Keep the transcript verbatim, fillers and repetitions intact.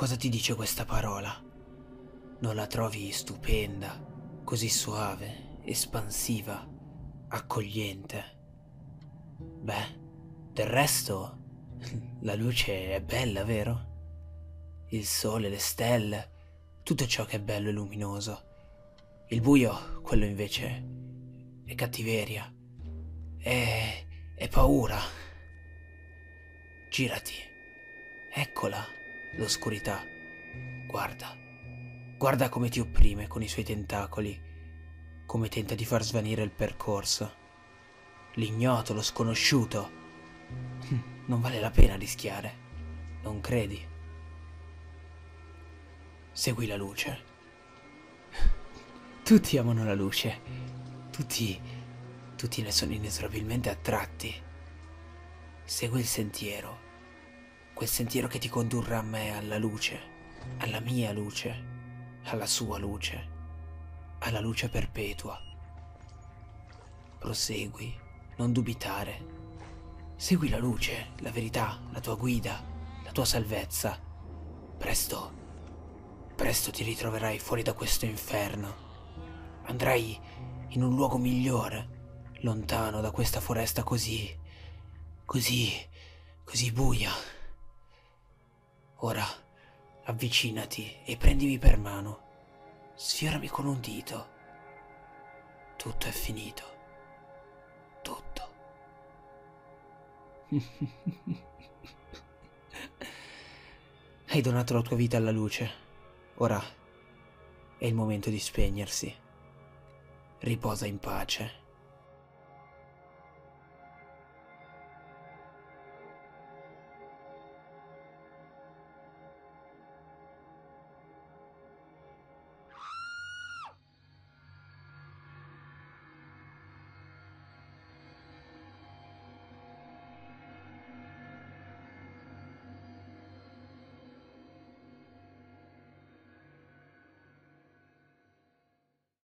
Cosa ti dice questa parola? Non la trovi stupenda, così suave, espansiva, accogliente? Beh, del resto, la luce è bella, vero? Il sole, le stelle, tutto ciò che è bello e luminoso. Il buio, quello invece, è cattiveria, è, è paura. Girati, eccola, l'oscurità. Guarda, guarda come ti opprime con i suoi tentacoli, come tenta di far svanire il percorso. L'ignoto, lo sconosciuto. Non vale la pena rischiare, non credi? Segui la luce. Tutti amano la luce, tutti, tutti ne sono inesorabilmente attratti. Segui il sentiero, quel sentiero che ti condurrà a me, alla luce, alla mia luce, alla sua luce, alla luce perpetua. Prosegui, non dubitare. Segui la luce, la verità, la tua guida, la tua salvezza. Presto, presto ti ritroverai fuori da questo inferno. Andrai in un luogo migliore, lontano da questa foresta così, così, così buia. Ora, avvicinati e prendimi per mano. Sfiorami con un dito. Tutto è finito. Tutto. Hai donato la tua vita alla luce. Ora è il momento di spegnersi. Riposa in pace.